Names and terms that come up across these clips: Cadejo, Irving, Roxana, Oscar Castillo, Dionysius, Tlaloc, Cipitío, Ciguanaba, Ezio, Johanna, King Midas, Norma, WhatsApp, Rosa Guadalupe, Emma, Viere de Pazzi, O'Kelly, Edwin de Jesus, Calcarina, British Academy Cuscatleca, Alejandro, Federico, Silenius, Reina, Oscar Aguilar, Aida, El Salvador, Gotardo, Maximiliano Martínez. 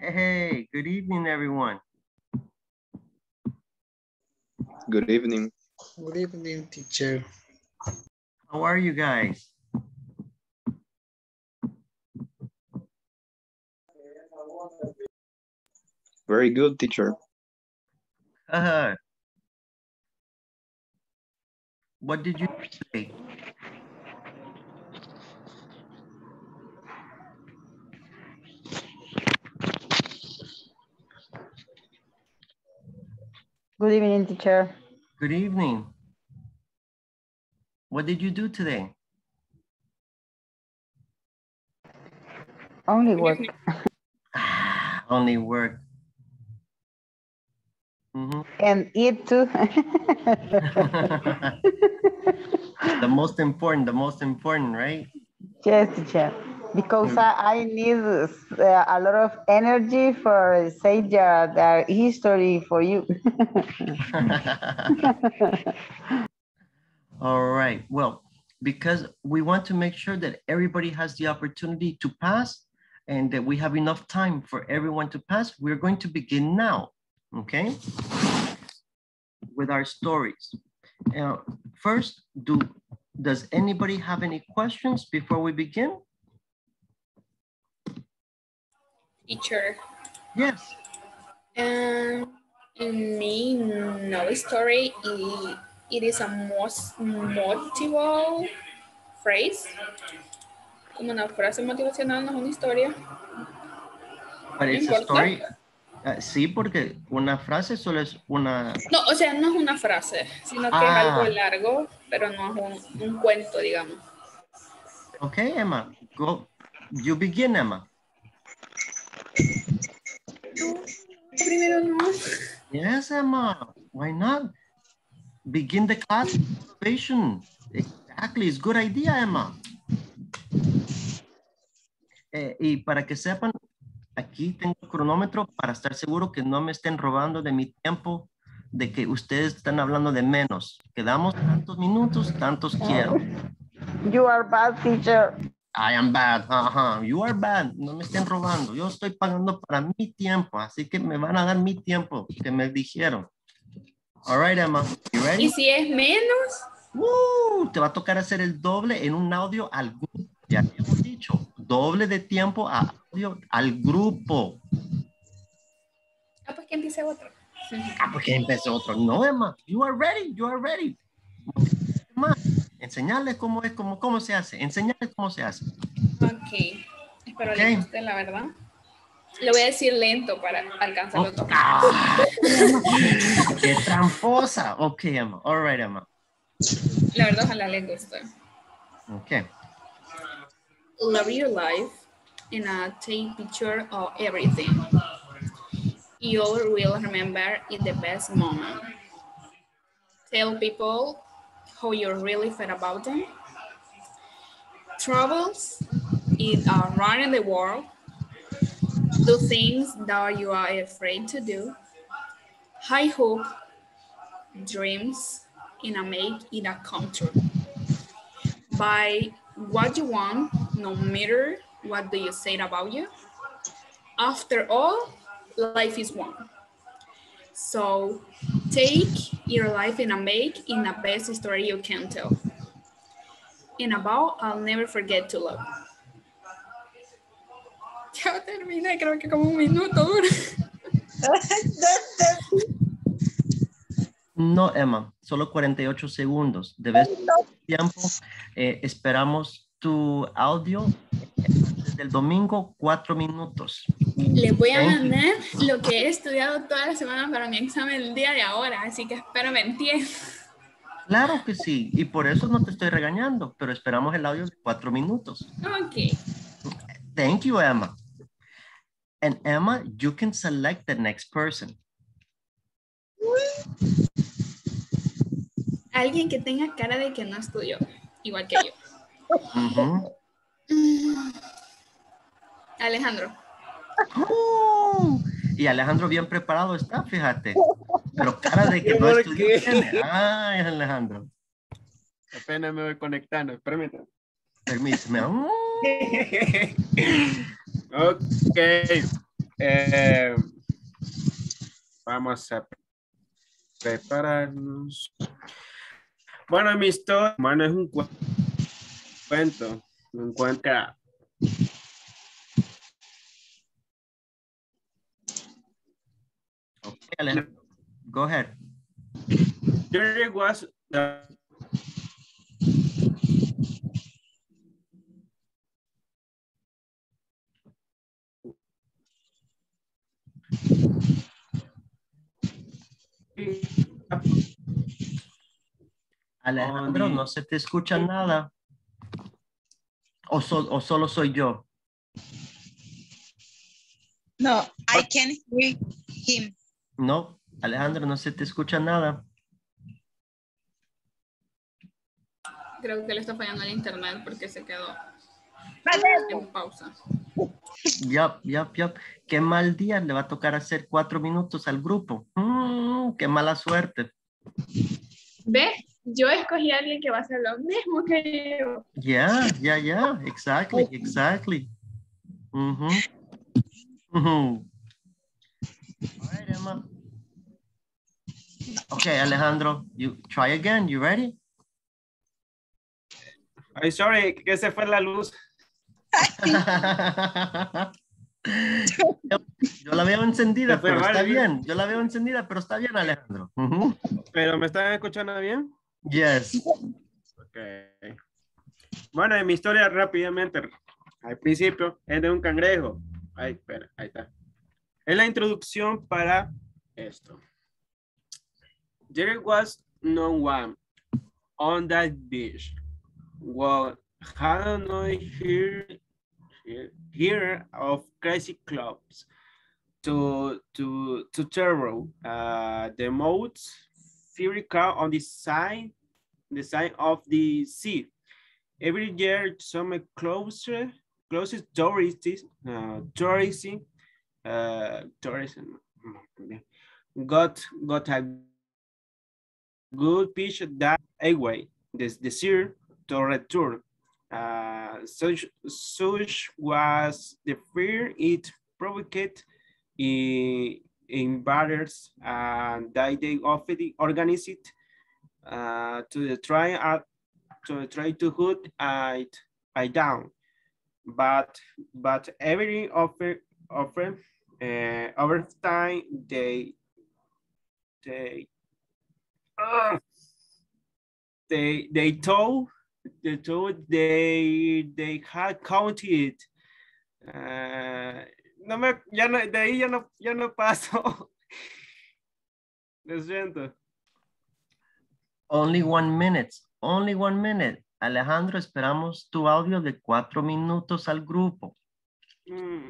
Hey, good evening, everyone. Good evening. Good evening, teacher. How are you guys? Very good, teacher. What did you say? Good evening, teacher. Good evening. What did you do today? Only work. Only work. Mm-hmm. And eat too. the most important, right? Yes, teacher. Because I need a lot of energy for say the history for you. All right. Well, because we want to make sure that everybody has the opportunity to pass and that we have enough time for everyone to pass, we're going to begin now, okay? With our stories. Now, first, does anybody have any questions before we begin? Teacher. Yes. In my novel story, it is a most motivable phrase. Como una frase motivacional no es una historia. But it's a story. Sí, porque una frase solo es una... No, o sea, no es una frase, sino que es algo largo, pero no es un cuento, digamos. Okay, Emma. Go. You begin, Emma. Yes, Emma. Why not? Begin the class participation. Exactly. It's a good idea, Emma. Y para que sepan, aquí tengo el cronómetro para estar seguro que no me estén robando de mi tiempo, de que ustedes están hablando de menos. Quedamos tantos minutos, tantos quiero. You are bad, teacher. I am bad, you are bad, no me estén robando, yo estoy pagando para mi tiempo, así que me van a dar mi tiempo, que me dijeron. All right, Emma, you ready? ¿Y si es menos? Te va a tocar hacer el doble en un audio al grupo, ya hemos dicho, doble de tiempo a audio al grupo. Ah, pues que empiece otro. Ah, pues que empiece otro, no, Emma, you are ready. Emma. Enseñarles cómo es, cómo se hace. Enseñarles cómo se hace. Ok. Espero que le guste, la verdad. Lo voy a decir lento para alcanzarlo todo. ¡Qué tramposa! Ok, Emma. All right, Emma. La verdad, ojalá les guste. Ok. Love your life and take picture of everything. You will remember in the best moment. Tell people how you really feel about them. Travels is around the world. Do things that you are afraid to do. High hope, dreams, and make it a come true. Buy what you want, no matter what do you say about you. After all, life is one. So take your life and make in the best story you can tell. And about I'll never forget to love. Ya terminé, creo que como un minuto dura. No, Emma, solo 48 segundos. Debes tiempo. Esperamos tu audio del domingo, 4 minutos. Les voy a mandar lo que he estudiado toda la semana para mi examen el día de ahora, así que espero me entiendan. Claro que sí, y por eso no te estoy regañando, pero esperamos el audio de 4 minutos. Ok. Thank you, Emma. And Emma, you can select the next person. Alguien que tenga cara de que no estudió, igual que yo. Alejandro. Y Alejandro bien preparado está, fíjate. Pero cara de que no estudió tiene. Ay, Alejandro. Apenas me voy conectando, permítame. Ok. Vamos a prepararnos. Bueno, mi historia, hermano, es un cuento. Un cuento. Okay, Alejandro, go ahead. There was Alejandro, no se te escucha nada. O solo soy yo. No, I can't hear him. No, Alejandro, no se te escucha nada. Creo que le está fallando el internet porque se quedó en pausa. Yup. Qué mal día, le va a tocar hacer 4 minutos al grupo. Qué mala suerte. ¿Ves? Yo escogí a alguien que va a hacer lo mismo que yo. Yeah. Exactly. All right, Emma. Okay, Alejandro, you try again. You ready? I'm sorry, que se fue la luz. Yo la veo encendida, pero está bien. Yo la veo encendida, pero está bien, Alejandro. ¿Pero me están escuchando bien? Yes. Okay. Bueno, en mi historia rápidamente, al principio, es de un cangrejo. Ay, espera, ahí está. Es la introducción para esto. There was no one on that beach. Well, had no hear of crazy clubs to terror the most fiery crowd on the side of the sea. Every year, some closest tourism got a good pitch that away the sea to return. Such was the fear it provoked in batters, and they often organized it to try to hold it down. But every over time they told. They had counted. Ya no paso. Lo siento. Only one minute. Alejandro, esperamos tu audio de 4 minutos al grupo. Bueno,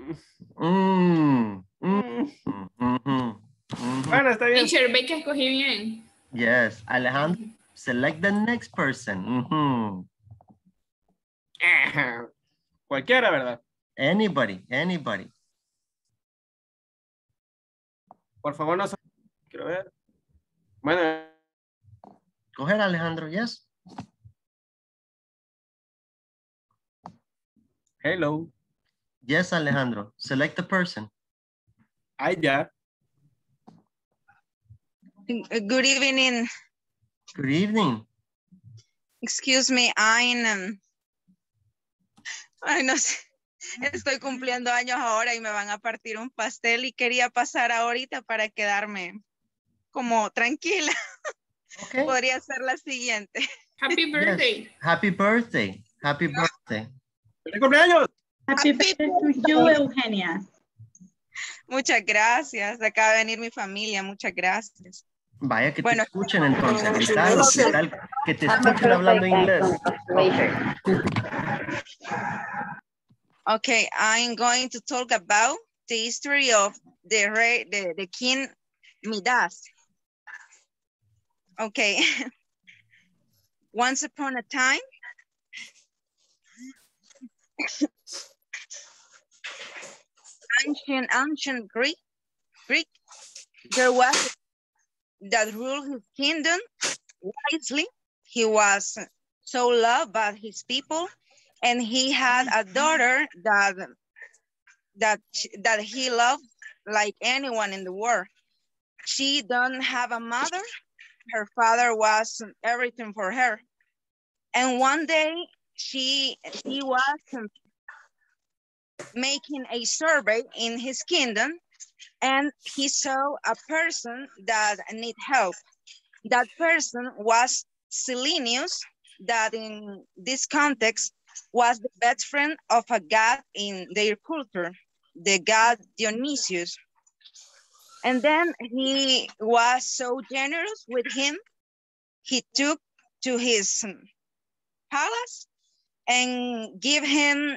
está bien. Teacher, ve que escogí bien. Yes, Alejandro. Select the next person. Cualquiera, ¿verdad? Anybody. Por favor, no. Quiero ver. Bueno. Coger, Alejandro, yes. Hello. Yes, Alejandro. Select the person. Aida. Good evening. Good evening. Excuse me, ay, no sé. Estoy cumpliendo años ahora y me van a partir un pastel y quería pasar ahorita para quedarme como tranquila. Okay. Podría ser la siguiente. Happy birthday. Yes. Happy birthday. ¡Feliz cumpleaños! Happy birthday to you, Eugenia. Muchas gracias. Acaba de venir mi familia. Muchas gracias. Vaya que bueno, te escuchen entonces, ¿qué tal? Que te escuchen hablando inglés. Okay, I'm going to talk about the history of the King Midas. Okay. Once upon a time. Ancient Greek, there was that ruled his kingdom wisely. He was so loved by his people, and he had a daughter that he loved like anyone in the world. She don't have a mother. Her father was everything for her. And one day he was making a survey in his kingdom, and he saw a person that needed help. That person was Silenius, that in this context was the best friend of a god in their culture, the god Dionysius. And then he was so generous with him. He took to his palace and give him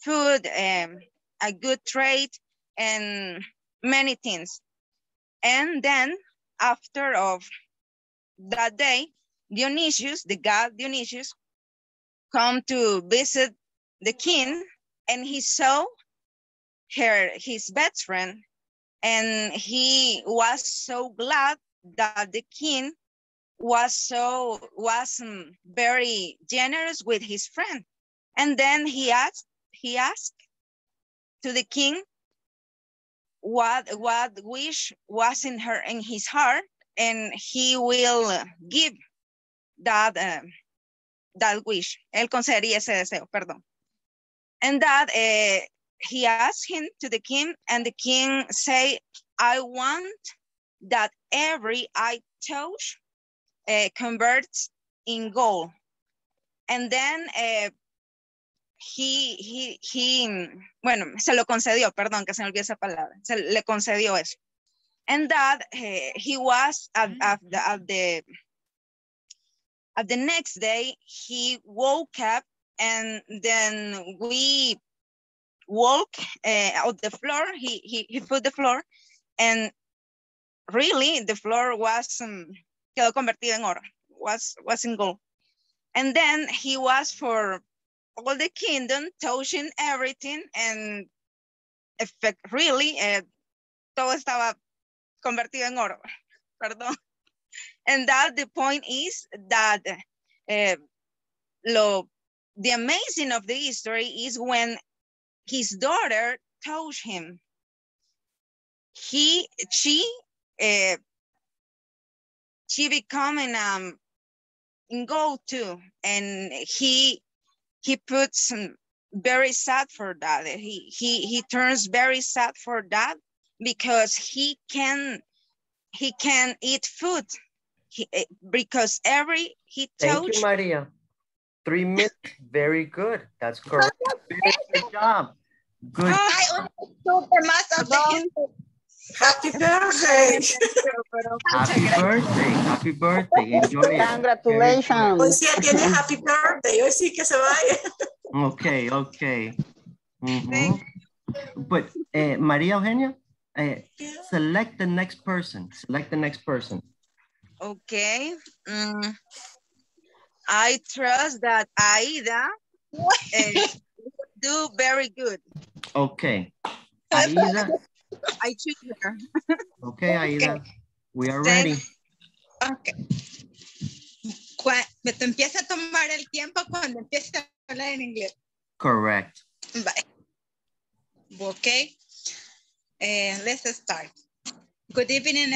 food, a good trade, and many things. And then after of that day, Dionysius, the god Dionysius, come to visit the king, and he saw his best friend, and he was so glad that the king was very generous with his friend. And then he asked to the king what wish was in his heart, and he will give that wish. Él concedería ese deseo, perdón. And that he asked him to the king, and the king say, I want that every I touch converts in gold. And then bueno, se lo concedió, perdón, que se me olvidó esa palabra. Se le concedió eso. And that he was at the next day, he woke up, and then we walk on the floor. He put the floor, and really the floor was quedó convertido en oro, was in gold. And then he was for all the kingdom touching everything, and effect, really todo estaba convertido en oro. Perdón. And that the point is that the amazing of the history is when his daughter touched him. She becoming in gold too, and he puts very sad for that. He turns very sad for that, because he can eat food. Because every he touched. Thank you, Maria. 3 minutes, very good. That's correct. Good job. Good. I understood the math of the input. Happy birthday. Happy birthday. Happy birthday. Enjoy it. Congratulations. Hoy sí tiene happy birthday. Hoy sí que se vaya. Okay, okay. Mm-hmm. But Maria Eugenia, select the next person. Select the next person. Okay. I trust that Aida do very good. Okay. Aida. I choose her. Okay, Aida. We are ready. Okay. Me te empieza a tomar el tiempo cuando empieza a hablar en inglés. Correct. Bye. Okay. Let's start. Good evening,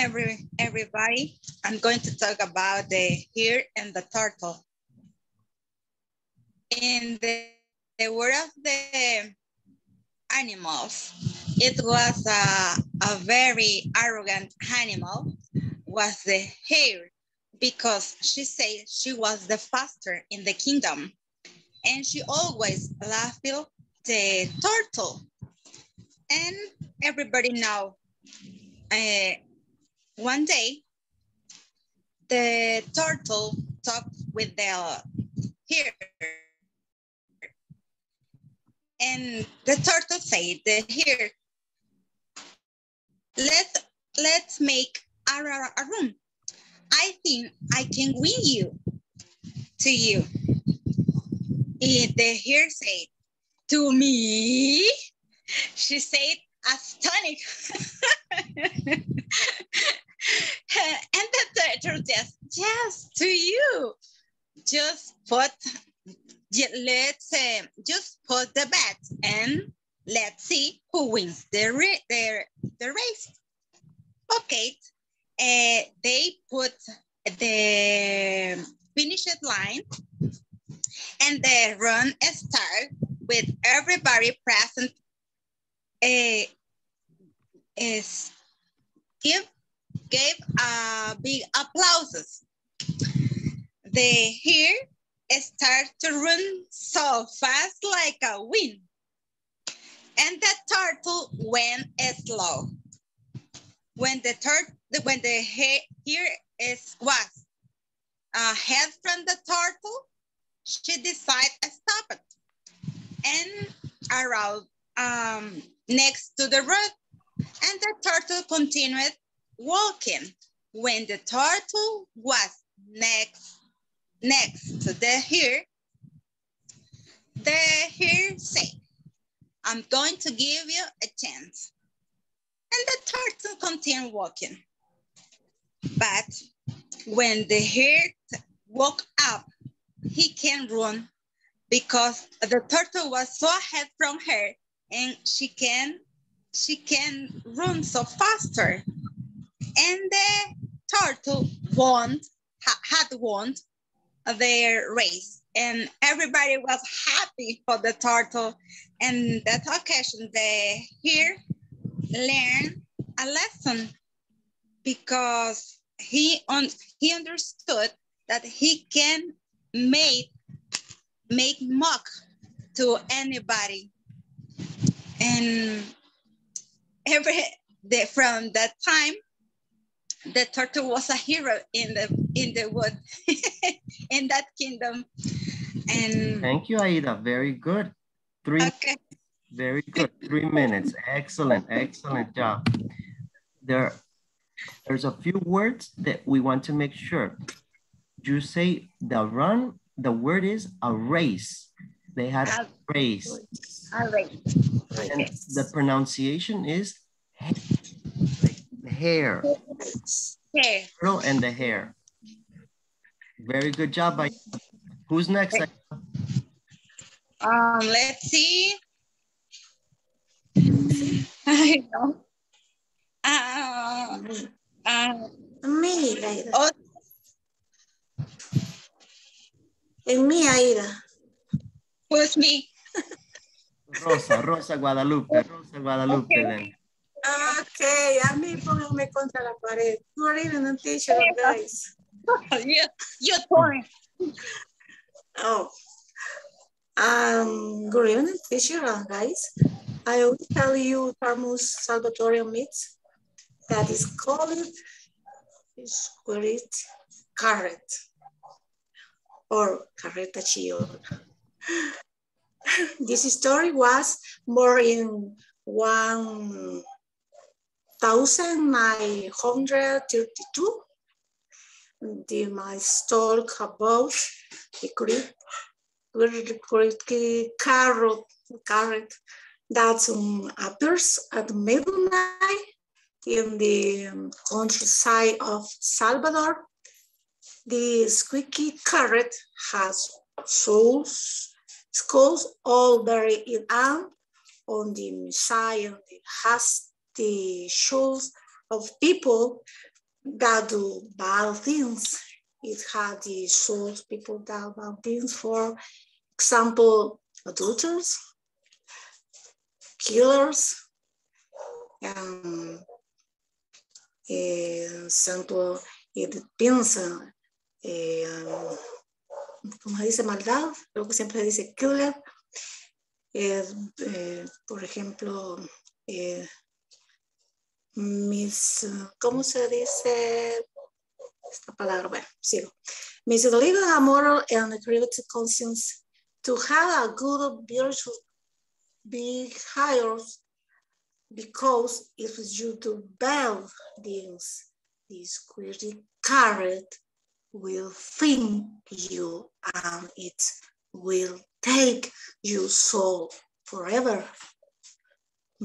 everybody. I'm going to talk about the hare and the turtle. In the world of the animals, it was a very arrogant animal, was the hare, because she said she was the fastest in the kingdom. And she always laughed at the turtle. And everybody now, one day, the turtle talked with the hare. And the turtle said, the hare, let's make a room. I think I can win you to you. And the hare said, to me? She said, astonished. And the turtle just, yes, to you. Just put the bat and Let's see who wins the race. Okay, they put the finished line and the run starts with everybody present. Gave a big applauses. The hare start to run so fast like a wind, and the turtle went slow. When the hare was ahead from the turtle, she decided to stop it and arrived next to the road. And the turtle continued walking. When the turtle was next to the hare, the hare said, "I'm going to give you a chance." And the turtle continued walking. But when the hare woke up, he can't run because the turtle was so ahead from her and she can run so faster. And the turtle had won their race, and everybody was happy for the turtle. And that occasion, they here learned a lesson because he understood that he can make mock to anybody. And from that time, the turtle was a hero in the wood, in that kingdom. And thank you, Aida. Very good. Very good. 3 minutes. Excellent. Excellent job. There's a few words that we want to make sure. You say the run, the word is a race. They had a race. A race. And the pronunciation is hair. Hair. Girl and the hair. Very good job. Who's next? Let's see. I know. Me, Aida. Oh. And me, Aida. Who's me? Rosa Guadalupe. Rosa Guadalupe. Okay. Then. Okay, a mí pónganme contra la pared. Who are even a teacher, guys? Yeah, your turn. Oh, good evening, teacher, guys. I will tell you famous Salvatorian myths that is called squirrel carrot or carreta chillona. This story was more in 1932, they must talk about the carrot that appears at midnight in the countryside of Salvador. The squeaky carrot has skulls all buried in arm on the Messiah. It has the shoes of people that do bad things. It had the souls people that do bad things, for example, adulterers, killers, and example, it depends on como se dice maldad, lo que siempre dice killer, por ejemplo, ¿cómo se dice esta palabra? Bueno, sigo. Misleading a moral and creative conscience to have a good virtue be higher, because if you do bad things, this query carrot will think you and it will take your soul forever,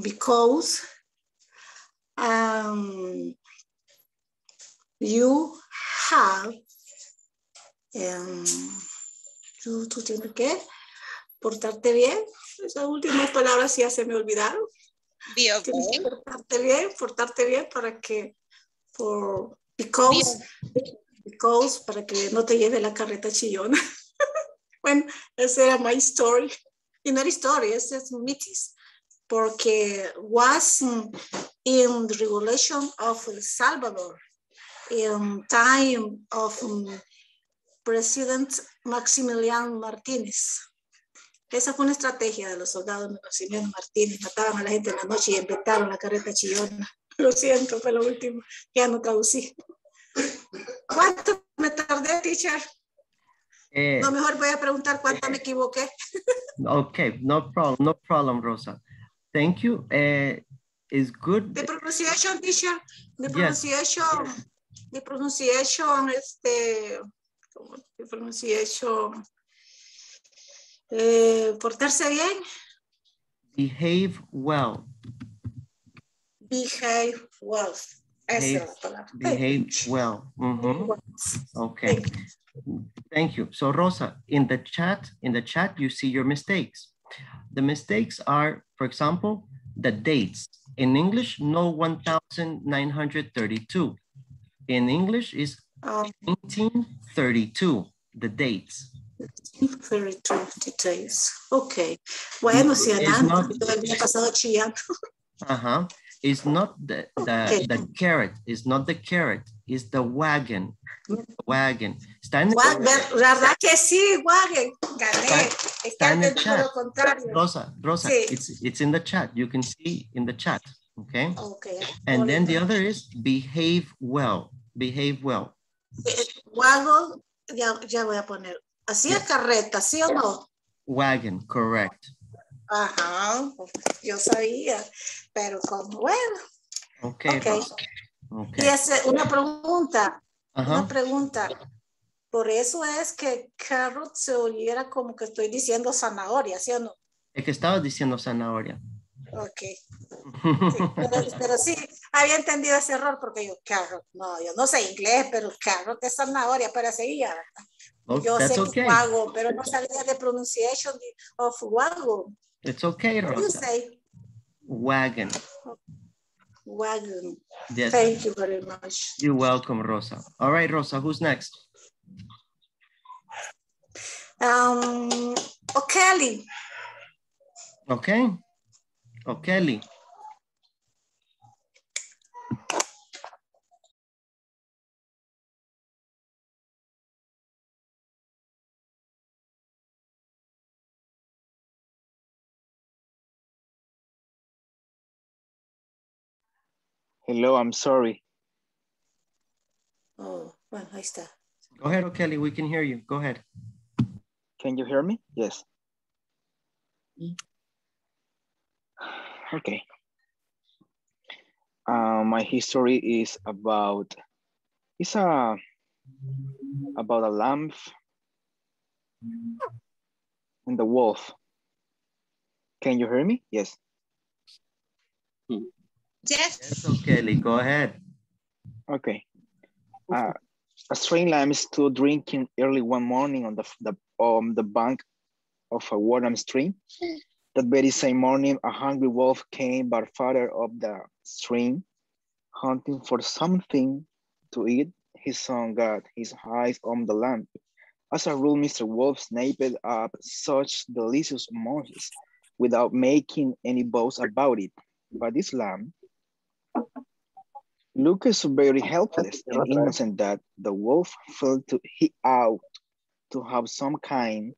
because you have portarte bien. Esas últimas palabras ya se me olvidaron. Be okay. Tienes que portarte bien para que, because, para que no te lleve la carreta chillona. Bueno, esa era mi story. Y no era historia, esa es mitis. Porque was in the regulation of El Salvador, in time of President Maximiliano Martínez. Esa fue una estrategia de los soldados de Maximiliano Martínez. Mataban a la gente en la noche y inventaron la carreta chillona. Lo siento, fue lo último. Ya no traducí. ¿Cuánto me tardé, teacher? No, mejor voy a preguntar cuánto me equivoqué. Okay, no problem, Rosa. Thank you. It's good. The pronunciation, teacher. The pronunciation. Yes. The pronunciation. The pronunciation. Portarse bien. Behave well. Behave well. Esa es la palabra. Behave well. Mm-hmm. Okay. Thank you. So Rosa, in the chat, you see your mistakes. The mistakes are, for example, the dates. In English, no 1932. In English is 1932. The dates. 1932 days. Okay. Bueno, si Ana, todavía pasado chillando. Ajá. It's not the carrot. It's not the carrot. It's the wagon. Wagon. Está en verdad que sí, wagon. Gané. Está en el chat. Rosa, sí. It's in the chat. You can see in the chat. Okay. Okay. And bonito. Then the other is behave well. Behave well. Wagon. Ya voy a poner. Así es carreta, ¿sí o no? Wagon. Correct. Ajá, yo sabía, pero como bueno. Okay. Y es una pregunta, Por eso es que carrot se oyera como que estoy diciendo zanahoria, ¿sí o no? Es que estaba diciendo zanahoria. Ok. Sí, pero sí, había entendido ese error porque yo carrot, no, yo no sé inglés, pero carrot es zanahoria, pero seguía, ¿verdad? Oh, yo sé que es wagon, pero no sabía de pronunciation of wagon. It's okay, Rosa. You say? Wagon. Wagon. Yes. Thank you very much. You're welcome, Rosa. All right, Rosa, who's next? O'Kelly. Okay. O'Kelly. Hello, I'm sorry. Oh, bueno, ahí está. Go ahead, O'Kelly, we can hear you. Go ahead. Can you hear me? Yes. Okay. My history is about a lamb and the wolf. Can you hear me? Yes. Yes, O'Kelly, go ahead. Okay. A strange lamb stood drinking early one morning on the bank of a warm stream. That very same morning, a hungry wolf came but farther up the stream, hunting for something to eat. His son got his eyes on the lamb. As a rule, Mr. Wolf snapped up such delicious morsels without making any boast about it. But this lamb looked so very helpless and innocent that the wolf felt out to have some kind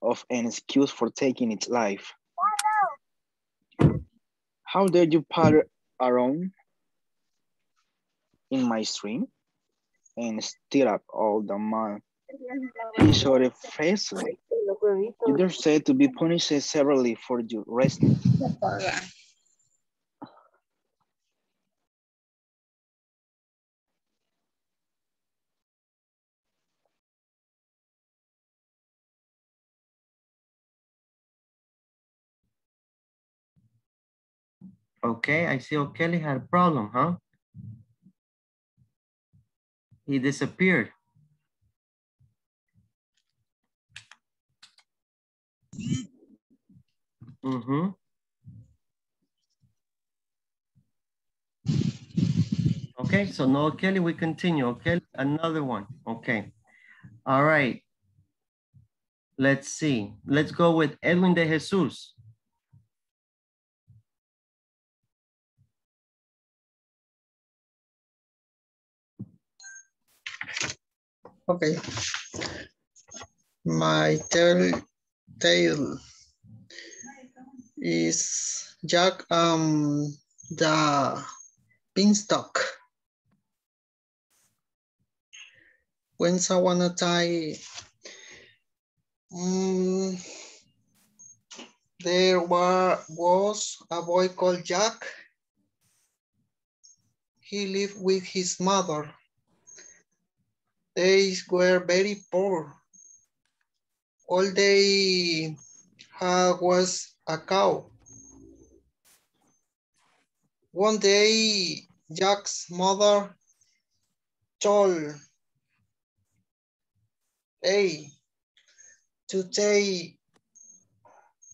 of an excuse for taking its life. How dare you patter around in my stream and stir up all the man? He shouted fiercely. You dare say to be punished severely for your resting. Okay, I see O'Kelly had a problem, huh? He disappeared. Mm-hmm. Okay, so no O'Kelly, we continue. O'Kelly, another one. Okay. All right. Let's see. Let's go with Edwin de Jesus. Okay. My tale is Jack the Beanstalk. Once upon a time, there was a boy called Jack. He lived with his mother. They were very poor. All they had was a cow. One day, Jack's mother told Hey, to take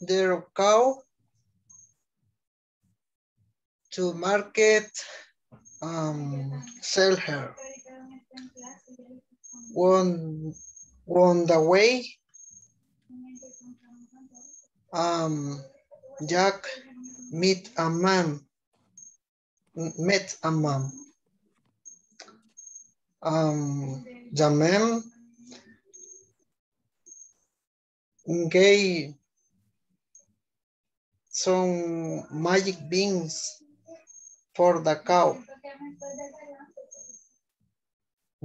their cow to market, sell her. On the way, Jack met a man. The man gave some magic beans for the cow.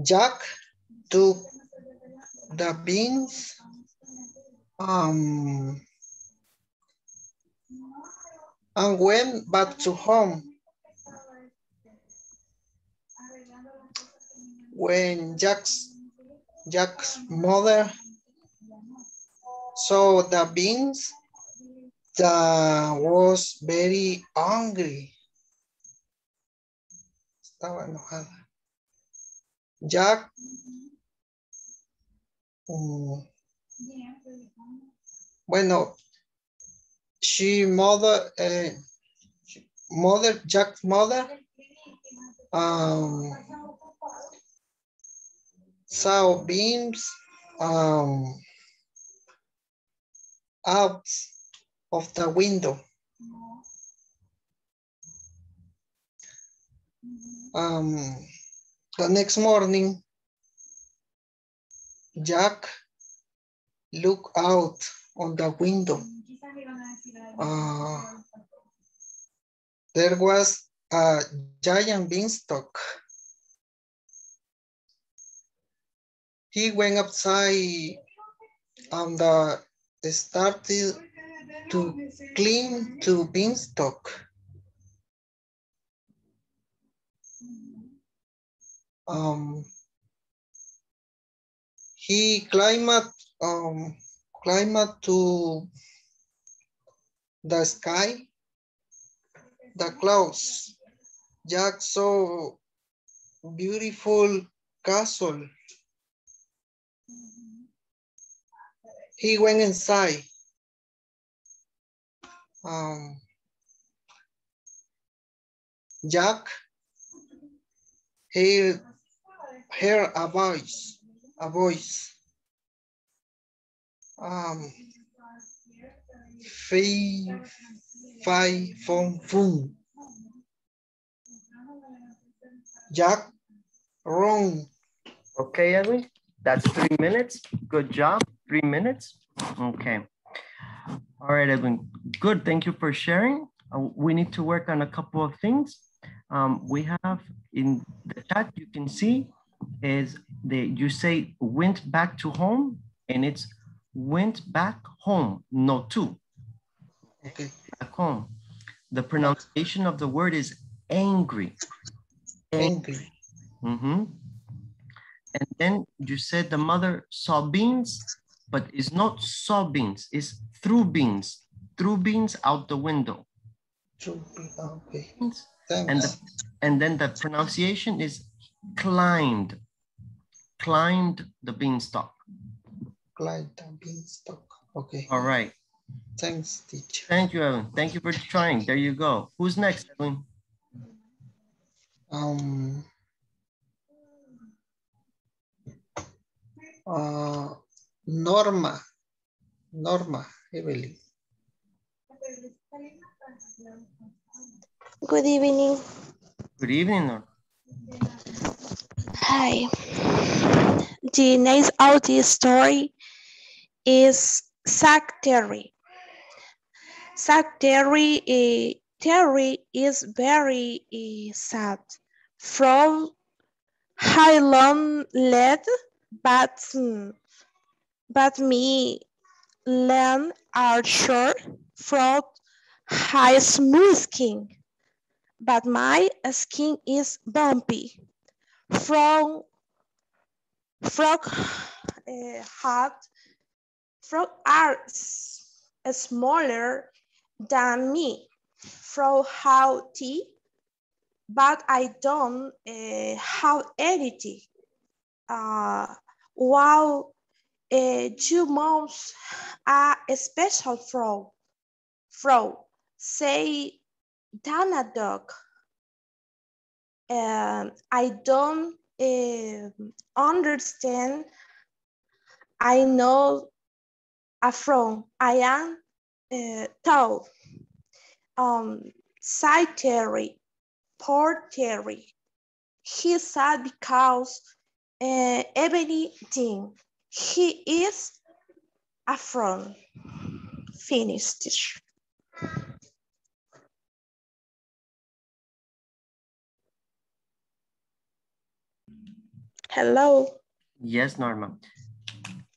Jack took the beans and went back to home. When Jack's mother saw the beans, she was very angry. Estaba enojada. Jack Jack's mother saw beams out of the window. The next morning, Jack looked out on the window. There was a giant beanstalk. He went outside and started to climb to beanstalk. He climbed to the sky, the clouds. Jack saw beautiful castle. He went inside. Jack heard a voice. Fee, fum, fum. Jack, wrong. Okay, Edwin, that's 3 minutes. Good job, 3 minutes. Okay. All right, Edwin, good, thank you for sharing. We need to work on a couple of things. We have in the chat, you can see, is that you say went back to home, and it's went back home, no to. Okay. Back home. The pronunciation of the word is angry. Angry. Mm-hmm. And then you said the mother saw beans, but it's not saw beans, it's threw beans. Threw beans out the window. Okay. And then the pronunciation is climbed. Climbed the beanstalk. Climbed the beanstalk. Okay. All right. Thanks, teacher. Thank you, Edwin. Thank you for trying. There you go. Who's next, Edwin? Norma, Evelyn. Good evening. Good evening, Norma. Hi. The next audio story is sack theory. Sack theory, is very sad. From Highland led, but me land are short from high smooth skin, but my skin is bumpy. Frog are smaller than me. Frog have teeth, but I don't have any teeth. Wow, 2 months are a special frog. Say than a dog. I don't understand. I know a frog. I am tall. Side theory, poor theory. He said because everything he is a frog. Finished. Hello. Yes, Norma.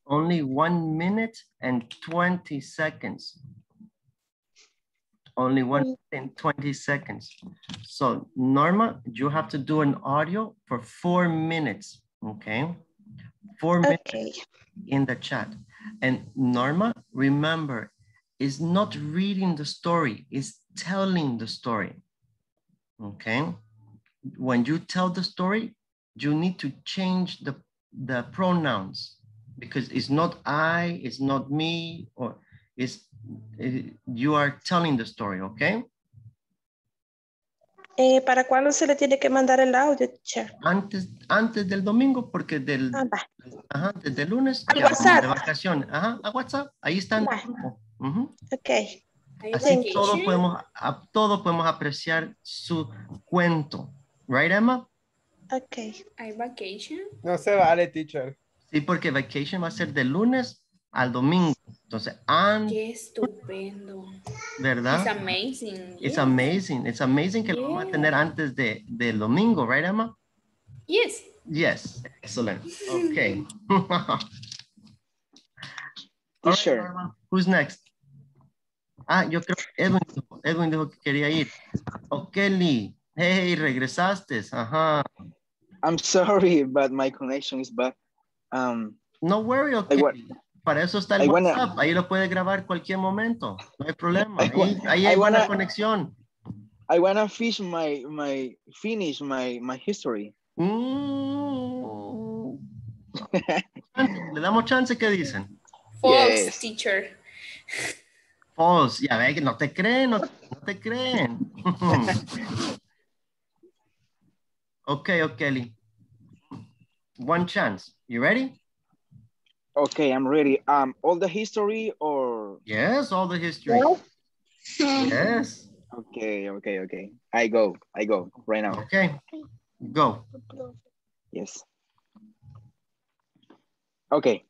Only 1 minute and 20 seconds. Only 1 minute and 20 seconds. So Norma, you have to do an audio for 4 minutes, okay? 4 minutes in the chat. And Norma, remember, is not reading the story, is telling the story, okay? When you tell the story, you need to change the pronouns because it's not I, it's not me, or you are telling the story, okay? ¿Para cuándo se le tiene que mandar el audio, teacher? Antes del domingo, porque desde el lunes. Al WhatsApp. De vacaciones. Ajá, a WhatsApp, ahí están. Okay. Así todos podemos apreciar su cuento. Right, Emma? Okay. ¿Hay vacation? No se vale, teacher. Sí, porque vacation va a ser de lunes al domingo. Entonces, ¡qué estupendo! ¿Verdad? It's amazing. It's amazing. It's amazing que lo vamos a tener antes del domingo, right, Emma? Yes. Yes. Excellent. Okay. Teacher. Right, Emma. Who's next? Yo creo que Edwin dijo que quería ir. O'Kelly. Hey, regresaste. Ajá. I'm sorry, but my connection is bad. No worry, okay. Para eso está el WhatsApp. Ahí lo puedes grabar cualquier momento. No hay problema. Ahí hay buena conexión. I wanna finish my history. Le damos chance, ¿qué dicen? False, yes. Teacher. False. Ya ve que no te creen, no te creen. Okay, O'Kelly. One chance. You ready? Okay, I'm ready. All the history or? Yes, all the history. No? Yes. Okay. I go right now. Okay, go. Yes. Okay.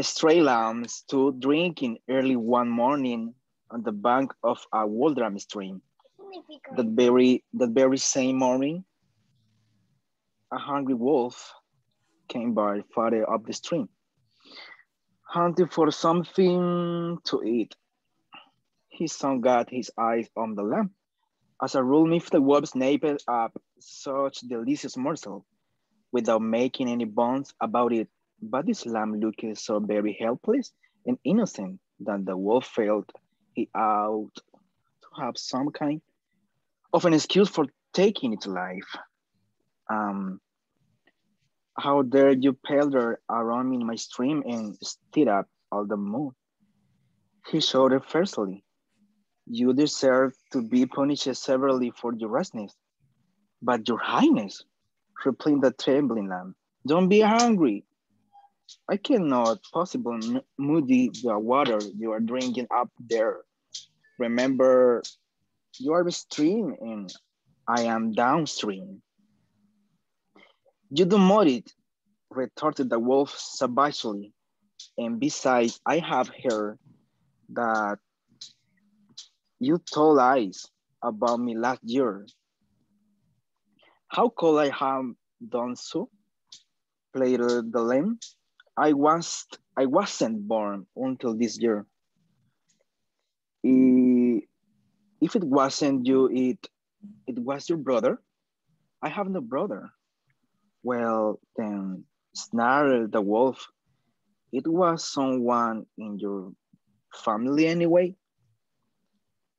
A stray lamb stood drinking early one morning on the bank of a wilderness stream. That very same morning, a hungry wolf came by farther up the stream, hunting for something to eat. His son got his eyes on the lamb. As a rule, the wolf snapped up such delicious morsel without making any bones about it. But this lamb looked so very helpless and innocent that the wolf felt he ought to have some kind of an excuse for taking its life. How dare you paddle around in my stream and stir up all the moon? He shouted fiercely. You deserve to be punished severely for your rashness. But your highness, replied the trembling lamb, don't be angry. I cannot possibly muddy the water you are drinking up there. Remember, you are upstream and I am downstream. You don't muddy it, retorted the wolf savagely. And besides, I have heard that you told lies about me last year. How could I have done so? Pleaded the lamb. I wasn't born until this year. If it wasn't you, it was your brother. I have no brother. Well, then, snarled the wolf. It was someone in your family anyway.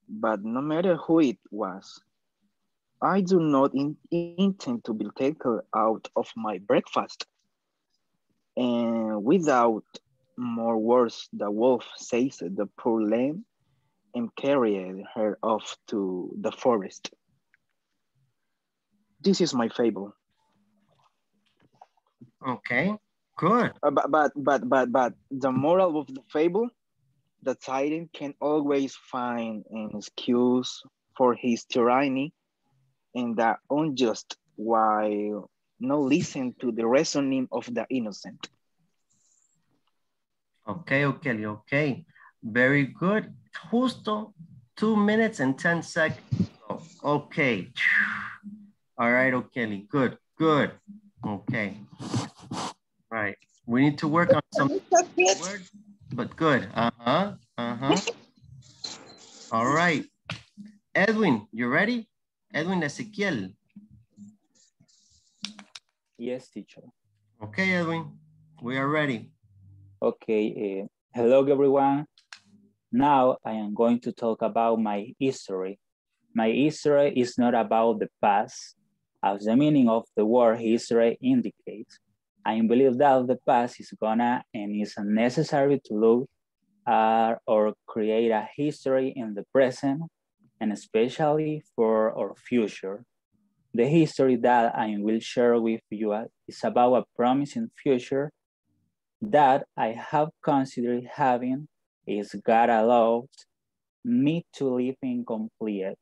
But no matter who it was, I do not intend to be taken out of my breakfast. And without more words, the wolf seized the poor lamb and carried her off to the forest. This is my fable. Okay, good. But the moral of the fable, the tyrant can always find an excuse for his tyranny and the unjust while not listening to the reasoning of the innocent. Okay, okay, okay. Very good. Justo 2 minutes and 10 seconds. Okay. All right, O'Kelly. Good, good. Okay. Right. We need to work on some words, but good. Uh-huh. Uh-huh. All right. Edwin, you ready? Edwin Ezequiel. Yes, teacher. Okay, Edwin. We are ready. Okay. Hello, everyone. Now I am going to talk about my history. My history is not about the past, as the meaning of the word history indicates. I believe that the past is gonna and is necessary to look at or create a history in the present and especially for our future. The history that I will share with you is about a promising future that I have considered having if God allowed me to live incomplete.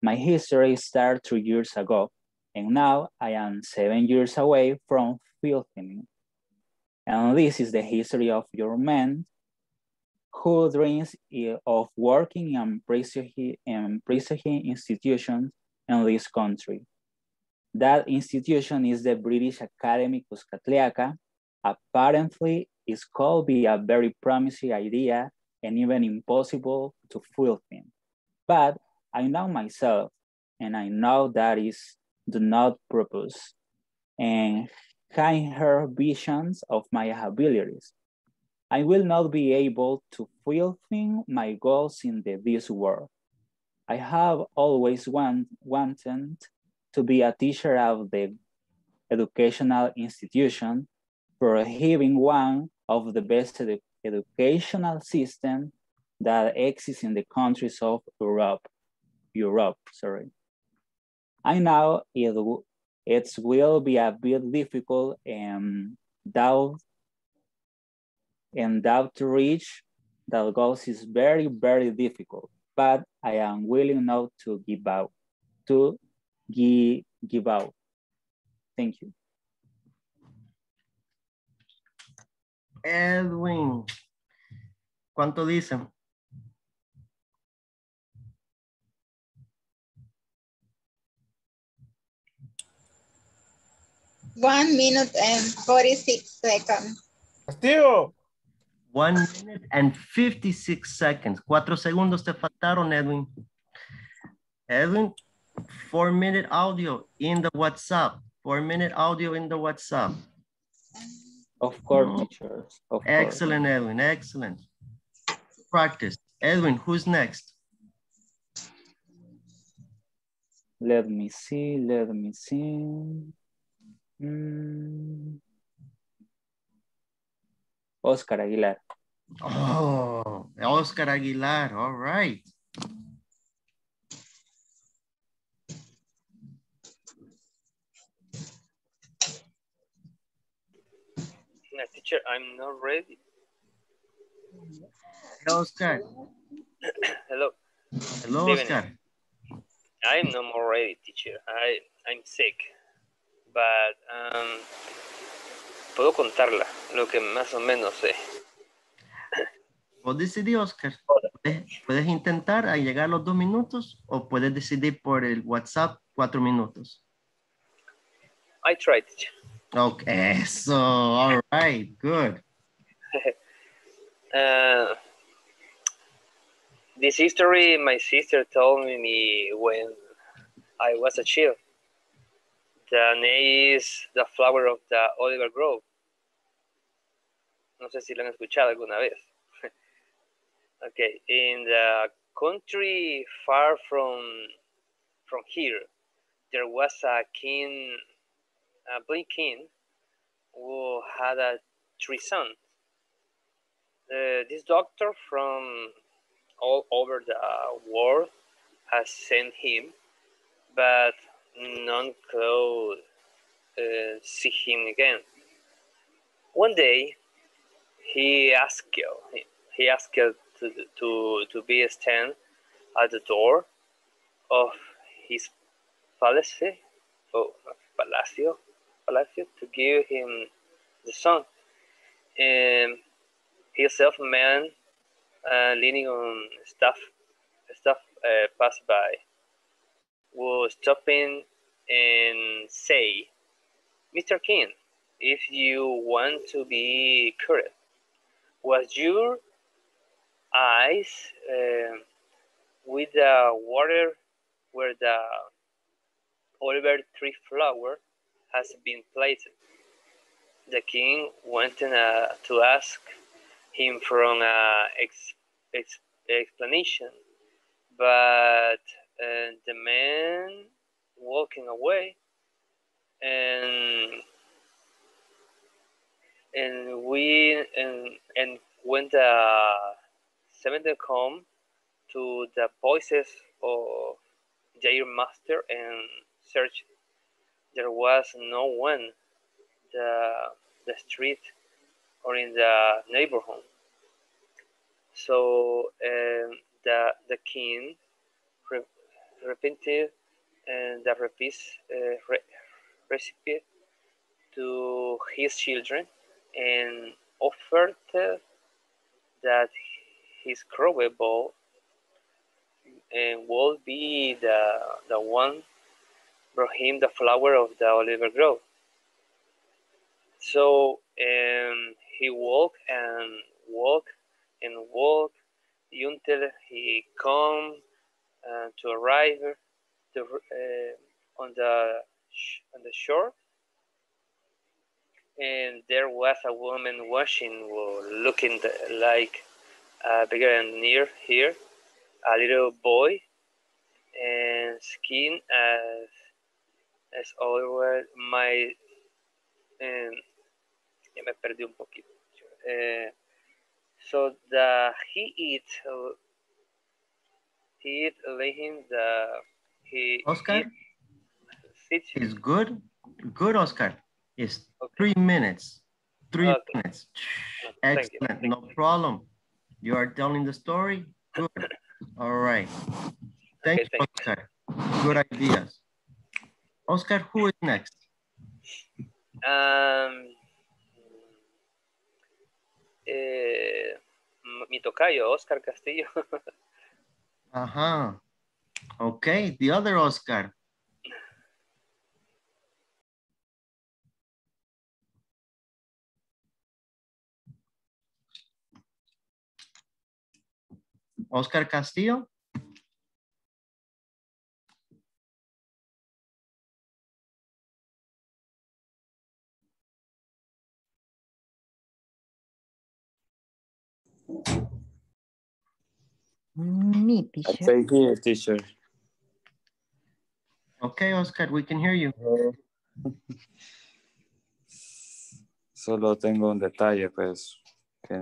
My history started 3 years ago, and now I am 7 years away from fulfilling. And this is the history of your man who dreams of working in prestigious institutions in this country. That institution is the British Academy Cuscatleca. Apparently, it could be a very promising idea and even impossible to fulfill. But I know myself, and I know that is do not purpose and hide her visions of my abilities. I will not be able to fulfill my goals in this world. I have always wanted to be a teacher of the educational institution, for having one of the best educational systems that exists in the countries of Europe. I know it will be a bit difficult and doubt to reach that goals is very, very difficult, but I am willing not to give out. Thank you. Edwin, ¿cuánto dicen? One minute and 46 seconds. Castillo. 1 minute and 56 seconds. 4 segundos te faltaron, Edwin. Edwin, 4 minute audio in the WhatsApp. 4 minute audio in the WhatsApp. Of course, teacher. Excellent, Edwin, excellent. Practice. Edwin, who's next? Let me see. Oscar Aguilar. Oh, Oscar Aguilar. All right. Teacher, I'm not ready. Hello, Oscar. Hello. Hello, Steven. Oscar. I'm not more ready, teacher. I'm sick. But puedo contarla, lo que más o menos sé. Vos decidí, Oscar. Puedes intentar a llegar a los 2 minutos o puedes decidir por el WhatsApp 4 minutos. I tried, teacher. Okay, so, all right, good. This history my sister told me when I was a child. The name is the flower of the Oliver Grove. No sé si lo han escuchado alguna vez. Okay, in the country far from here, there was a king, a black king, who had a 3 sons. This doctor from all over the world has sent him, but none could see him again. One day, he asked to be stand at the door of his palacio to give him the son. And he himself, man, leaning on stuff passed by, was stopping and say, "Mr. King, if you want to be cured, was your eyes with the water where the Oliver tree flower has been placed?" The king wanted to ask him from explanation, but the man walking away, and when the seventh come to the voices of their master and search, there was no one the street or in the neighborhood. So the king repented and the recipe to his children and offered that his crowbar ball and will be the one brought him the flower of the Oliver Grove. So he walked until he come to arrive on the shore, and there was a woman washing, looking like bigger and near here, a little boy, and skin as always my. Ya me perdí un poquito. So he lay him the he. Oscar, it's good. Good, Oscar. It's okay. 3 minutes. Three minutes. Excellent. No problem. You are telling the story. Good. All right. Thank you, Oscar. Good ideas. Oscar, who is next? Mi tocayo, Oscar Castillo. Uh-huh. Okay, the other Oscar. Oscar Castillo? Me, teacher. I say here, teacher. Okay, Oscar, we can hear you. Solo tengo un detalle, pues, que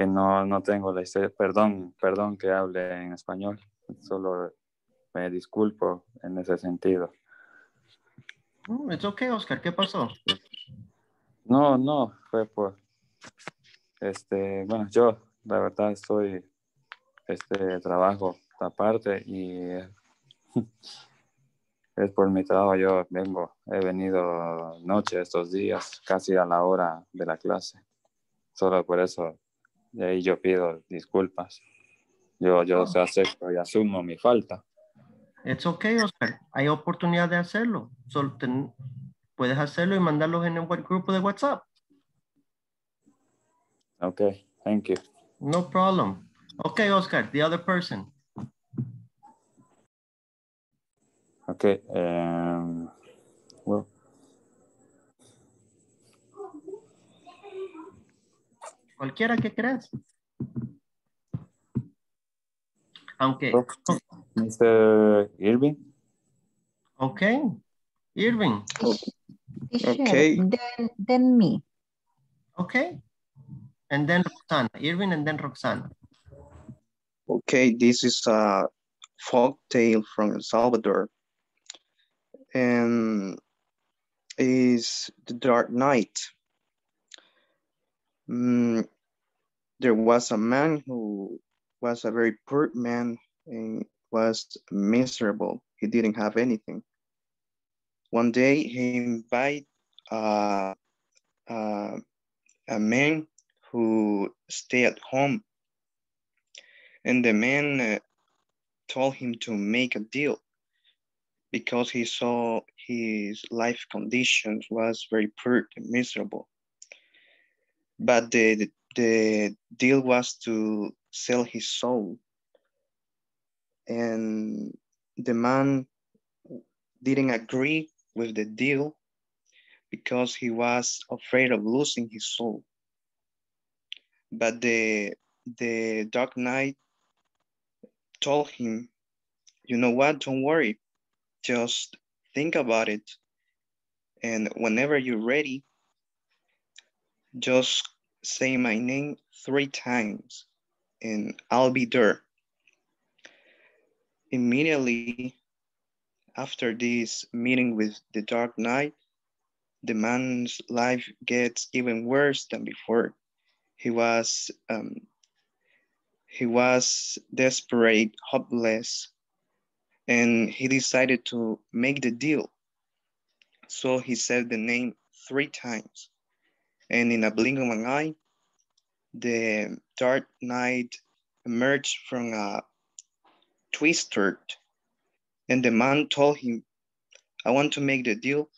que no tengo la historia. Perdón que hable en español, solo me disculpo en ese sentido. No, it's okay, Oscar. ¿Qué pasó? No, fue por... bueno, yo la verdad estoy... trabajo aparte y... es por mi trabajo, he venido noche estos días, casi a la hora de la clase. Solo por eso, de ahí yo pido disculpas. Yo acepto y asumo mi falta. It's okay, Oscar. Hay oportunidad de hacerlo. Solo puedes hacerlo y mandarlos en un buen grupo de WhatsApp. Okay, thank you. No problem. Okay, Oscar, the other person. Okay, well. Cualquiera que creas. Aunque. Mr. Irving. Okay, Irving. Okay. Then me. Okay. And then Roxana. Irving and then Roxana. Okay, this is a folk tale from El Salvador. And is the Dark Knight. There was a man who was a very poor man and was miserable. He didn't have anything. One day he invited a man who stayed at home. And the man told him to make a deal, because he saw his life conditions was very poor and miserable. But the deal was to sell his soul. And the man didn't agree with the deal because he was afraid of losing his soul. But the Dark Knight told him, you know what, don't worry. Just think about it. And whenever you're ready, just say my name 3 times and I'll be there. Immediately after this meeting with the Dark Knight, the man's life gets even worse than before. He was desperate, hopeless, and he decided to make the deal. So he said the name 3 times. And in a blink of an eye, the Dark Knight emerged from a twister. And the man told him, I want to make the deal.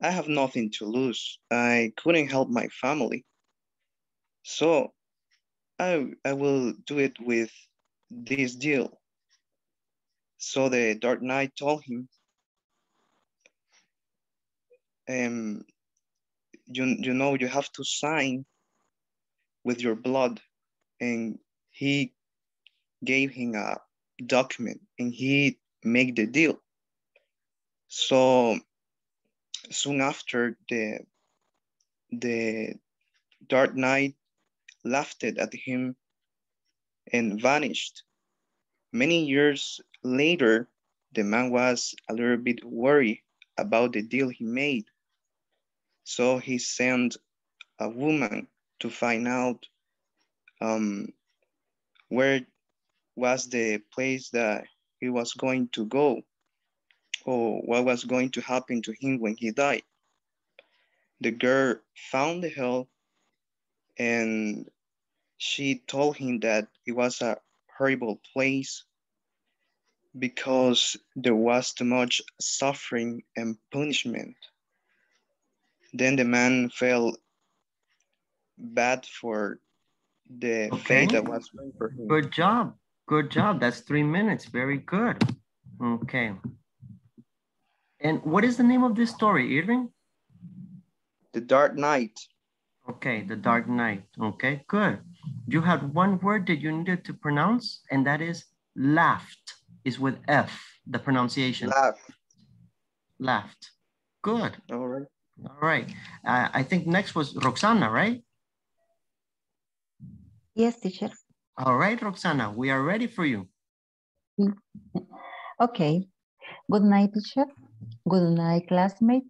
I have nothing to lose. I couldn't help my family. So I will do it with this deal. So the Dark Knight told him, you know, you have to sign with your blood. And he gave him a document and he made the deal. So soon after, the Dark Knight laughed at him and vanished. Many years later, the man was a little bit worried about the deal he made. So he sent a woman to find out where was the place that he was going to go or what was going to happen to him when he died. The girl found the hell and she told him that it was a horrible place because there was too much suffering and punishment. Then the man felt bad for the fate that was meant for him. Good job. Good job. That's 3 minutes. Very good. Okay. And what is the name of this story, Irving? The Dark Knight. Okay, The Dark Knight. Okay, good. You had one word that you needed to pronounce, and that is laughed. Is with F, the pronunciation. Laughed. Laughed. Good. All right. I think next was Roxana, right? Yes, teacher. All right, Roxana, we are ready for you. Okay. Good night, teacher. Good night, classmate.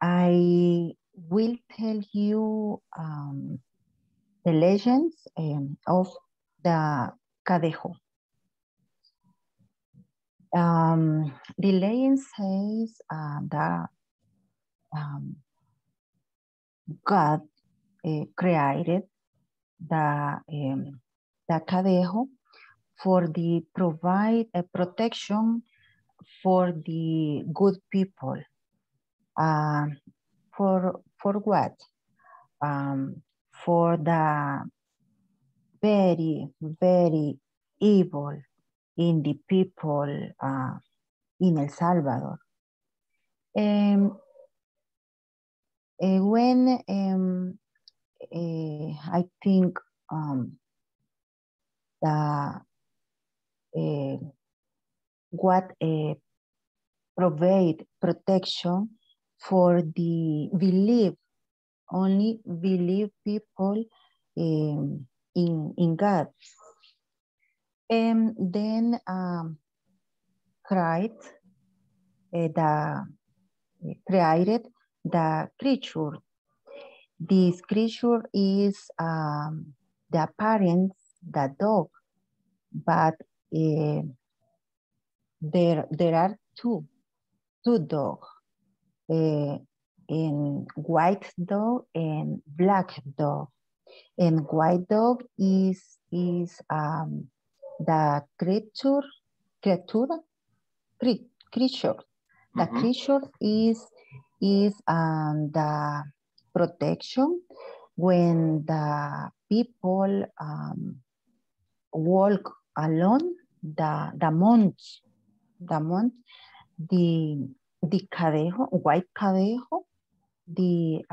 I will tell you the legends of the Cadejo. The legend says that God created the Cadejo for the provide a protection for the good people. For what? For the very evil in the people in El Salvador. When I think what provide protection for the only believe people in God. And then created the creature. This creature is the parents, the dog, but there are two dogs. In white dog and black dog. And white dog is the creature. The creature is the protection when the people walk alone. The month, the Cadejo, white Cadejo, the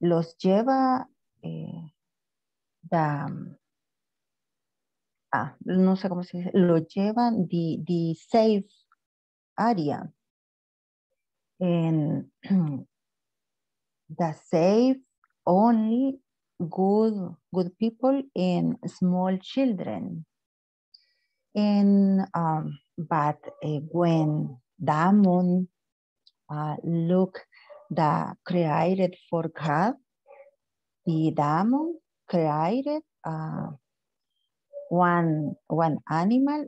los lleva no sé cómo se dice, lo llevan the safe area, and the safe only good people and small children. And but when Damon look the created for God, the Damon created one animal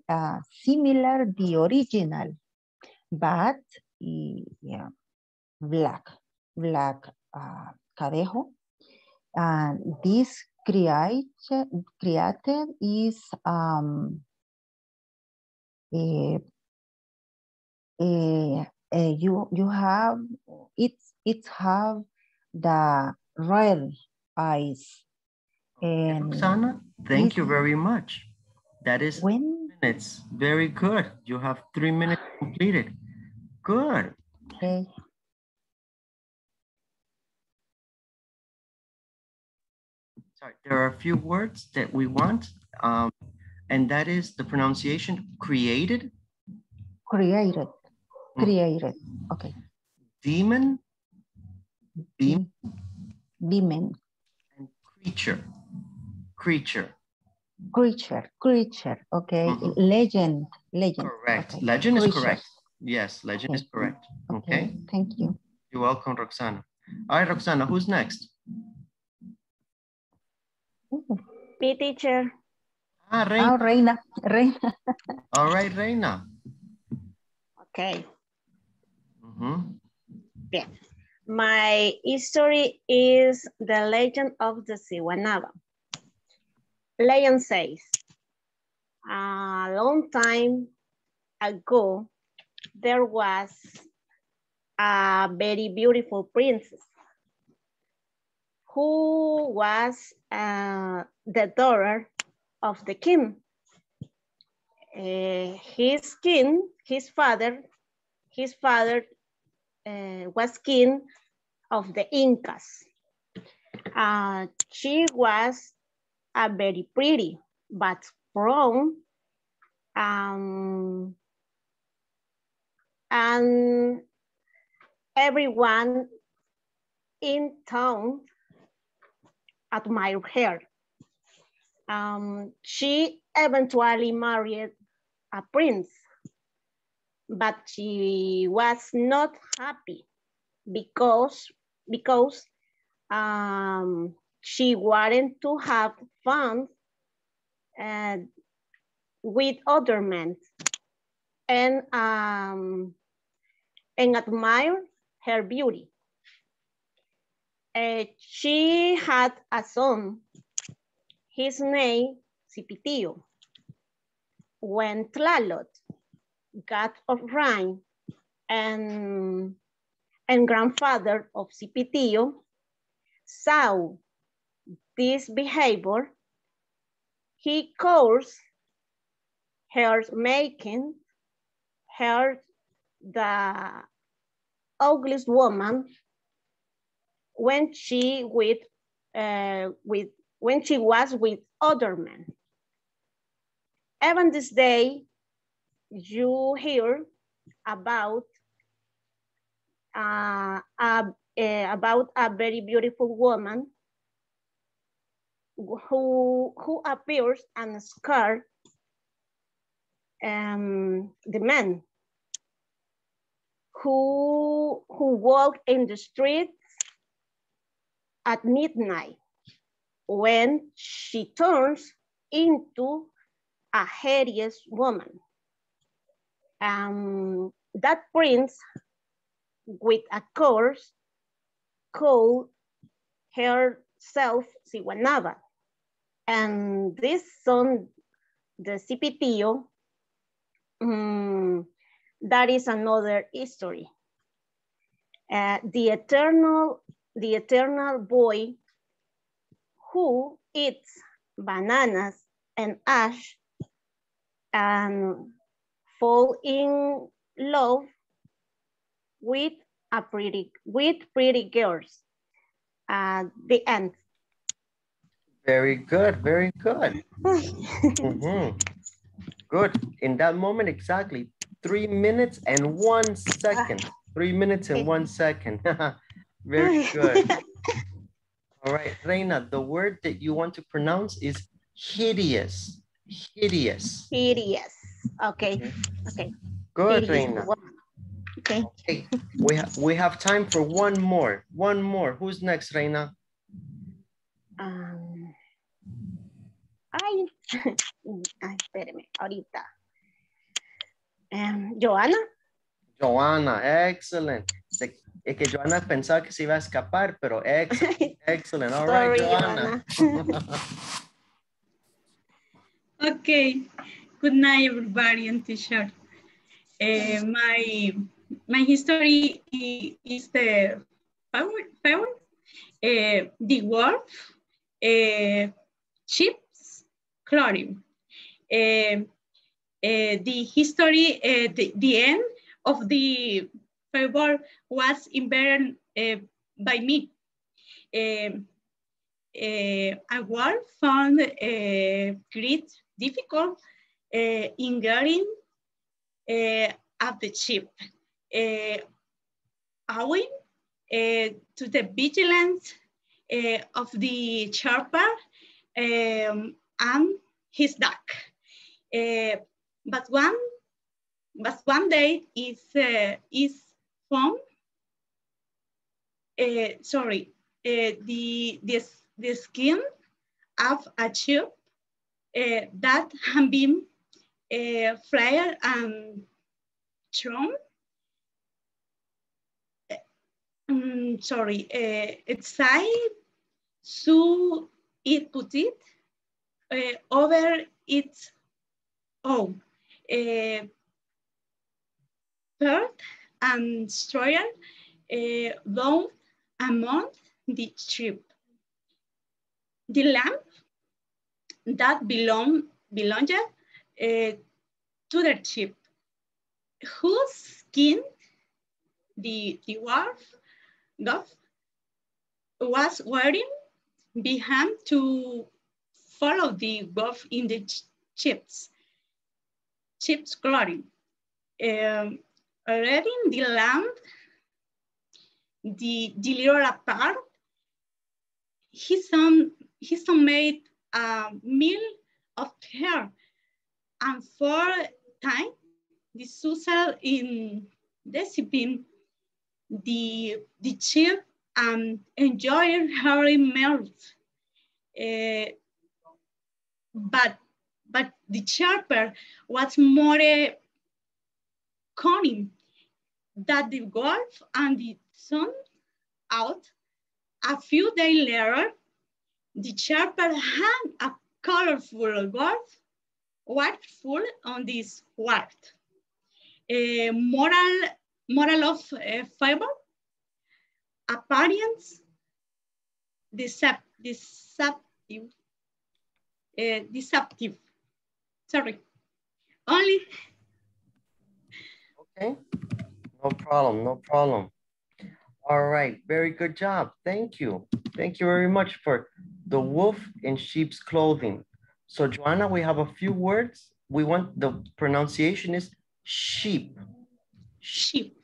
similar the original, but yeah, black Cadejo. This created is you have it have the red eyes. And Roxana, thank you very much. That is 3 minutes. Very good. You have 3 minutes completed. Good. Okay. Sorry, there are a few words that we want, and that is the pronunciation created. Created. Okay. Demon. Demon. And creature. Creature. Okay. Legend. Correct. Okay. Legend is correct. Yes, legend is correct. Okay. Thank you. You're welcome, Roxana. All right, Roxana, who's next? Me, teacher. Reina. Oh, Reina. All right, Reina. Okay. Yeah. My history is the legend of the Ciguanaba. Legend says, a long time ago, there was a very beautiful princess who was the daughter of the king. His father was king of the Incas. She was a very pretty, but brown, and everyone in town admired her. She eventually married a prince, but she was not happy because she wanted to have fun with other men, and admired her beauty. She had a son, his name Cipitío. When Tlaloc, god of rain and grandfather of Cipitío, saw this behavior, he caused her, making her the ugliest woman when she was with other men. Even this day, you hear about a very beautiful woman who appears and scars the men who walk in the streets at midnight, when she turns into a hideous woman. That prince, with a curse, called herself Ciguanaba, and this son, the Cipitío, that is another history. The eternal boy who eats bananas and ash and fall in love with pretty girls. The end. Very good, very good. Mm-hmm. Good. In that moment, exactly 3 minutes and 1 second. 3 minutes and 1 second. Very good. All right, Reina, the word that you want to pronounce is hideous. Hideous. Hideous. Okay. Okay. Good, Reina. Okay. Okay. We have time for one more. One more. Who's next, Reina? Espérame, ahorita. Johanna. Johanna, excellent. Es que Johanna pensaba que se iba a escapar, pero excellent, excellent. All right, Johanna. Okay, good night, everybody and teacher. My history is the power, the wolf, chips, chlorine. The history, the end of the favor was invented by me. A wolf found great difficult in getting at the ship, owing to the vigilance of the sharper and his dog. But one day is found. The skin of a chip that had been fried and thrown. It's so it put it over its own. Third and destroyer down among the strip. The lamp that belonged to the ship, whose skin the dwarf was wearing, began to follow the dwarf in the ship's glory. Reading the lamp, the little apart, His son made a meal of her, and for time dissolved in discipline the child and enjoyed her meals. But the shepherd was more cunning that the wolf and the sun out. A few days later, the shepherd had a colorful wolf walked full on this ward. Moral of favor, appearance, deceptive. Sorry, only. Okay, no problem. All right, very good job, thank you. Thank you very much for the wolf in sheep's clothing. So Johanna, we have a few words. We want, the pronunciation is sheep. Sheep,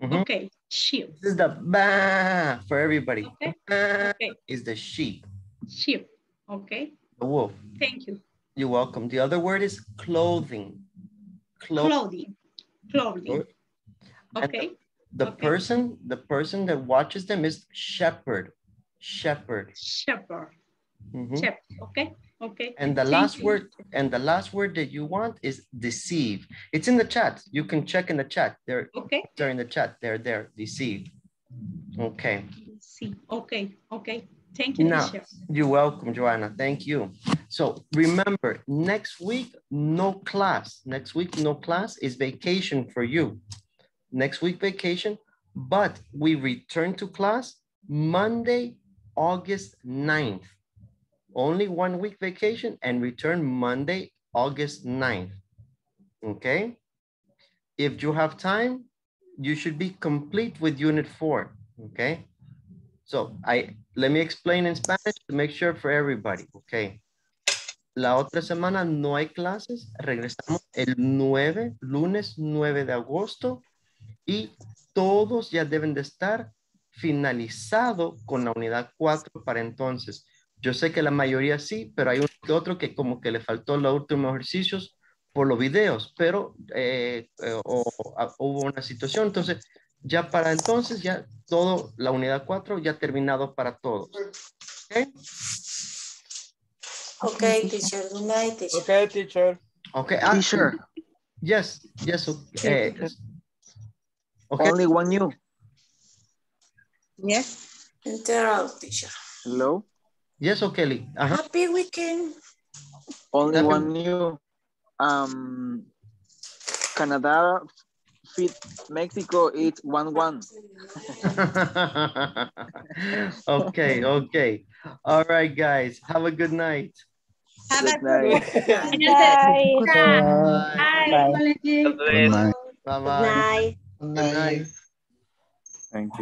okay, sheep. This is the ba for everybody. Okay. Okay. Is the sheep. Sheep, okay. The wolf. Thank you. You're welcome. The other word is clothing. Clothing. Okay. The person that watches them is shepherd. Shepherd. Mm-hmm. Shepherd. Okay. Okay. And the last word that you want is deceive. It's in the chat. You can check in the chat. They're in the chat. They're there. Deceive. Okay. See. Okay. Okay. Thank you. Now, you're welcome, Johanna. Thank you. So remember, next week, no class. Next week, no class is vacation for you. Next week, vacation. But we return to class Monday, August 9th. Only 1 week vacation and return Monday, August 9th. Okay? If you have time, you should be complete with Unit 4. Okay? So, let me explain in Spanish to make sure for everybody, okay. La otra semana no hay clases, regresamos el 9, lunes 9 de agosto y todos ya deben de estar finalizado con la unidad 4 para entonces. Yo sé que la mayoría sí, pero hay uno que otro que como que le faltó los últimos ejercicios por los videos, pero hubo una situación, entonces ya para entonces, ya todo, la unidad 4 ya terminado para todos. ¿Ok? Ok, teacher. Good night, teacher. Ok, teacher. Ok, teacher. Yes, okay. Okay. Only one new. Yes. Enter out, teacher. Hello? Yes, O'Kelly. Uh-huh. Happy weekend. Only one new. Canada. Mexico, it's 1-1. Okay. All right, guys. Have a good night. Have a good night. Bye. Bye. Bye. Bye. Bye. Bye. Thank you.